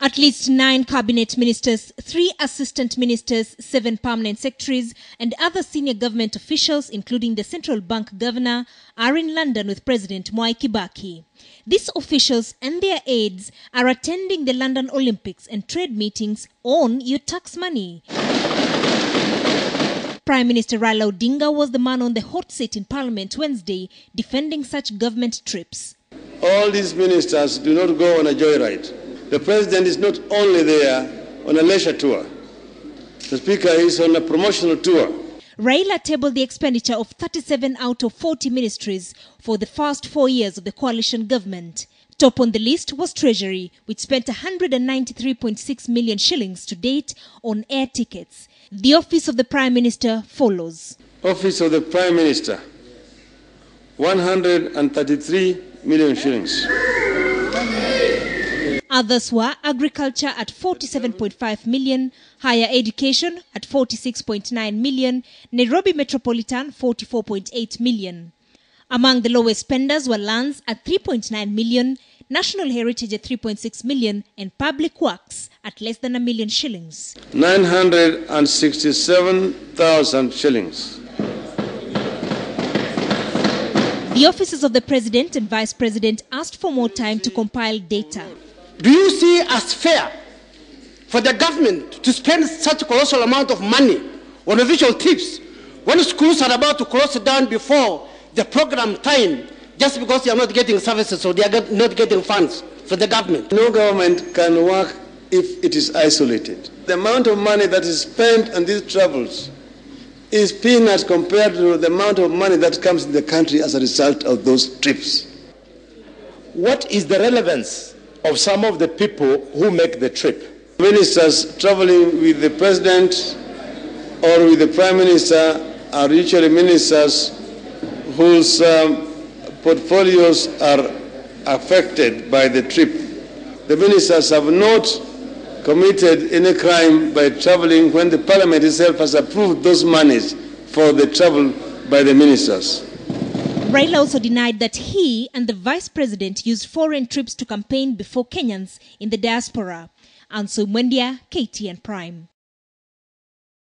At least 9 cabinet ministers, 3 assistant ministers, 7 permanent secretaries and other senior government officials, including the central bank governor, are in London with President Mwai Kibaki. These officials and their aides are attending the London Olympics and trade meetings on your tax money. Prime Minister Raila Odinga was the man on the hot seat in Parliament Wednesday, defending such government trips. All these ministers do not go on a joyride. The president is not only there on a leisure tour. The speaker is on a promotional tour. Raila tabled the expenditure of 37 out of 40 ministries for the first 4 years of the coalition government. Top on the list was Treasury, which spent 193.6 million shillings to date on air tickets. The Office of the Prime Minister follows. Office of the Prime Minister, 133 million shillings. Others were agriculture at 47.5 million, higher education at 46.9 million, Nairobi Metropolitan 44.8 million. Among the lowest spenders were lands at 3.9 million, national heritage at 3.6 million and public works at less than $1 million shillings. 967,000 shillings. The offices of the President and Vice President asked for more time to compile data. Do you see as fair for the government to spend such a colossal amount of money on official tips when schools are about to close down before the program time just because they are not getting services or they are not getting funds for the government? No government can work if it is isolated. The amount of money that is spent on these travels is peanuts compared to the amount of money that comes in the country as a result of those trips. What is the relevance of some of the people who make the trip? Ministers traveling with the president or with the prime minister are usually ministers whose portfolios are affected by the trip. The ministers have not committed any crime by traveling when the parliament itself has approved those monies for the travel by the ministers. Raila also denied that he and the vice president used foreign trips to campaign before Kenyans in the diaspora. Anne Soy Mwendia, KTN Prime.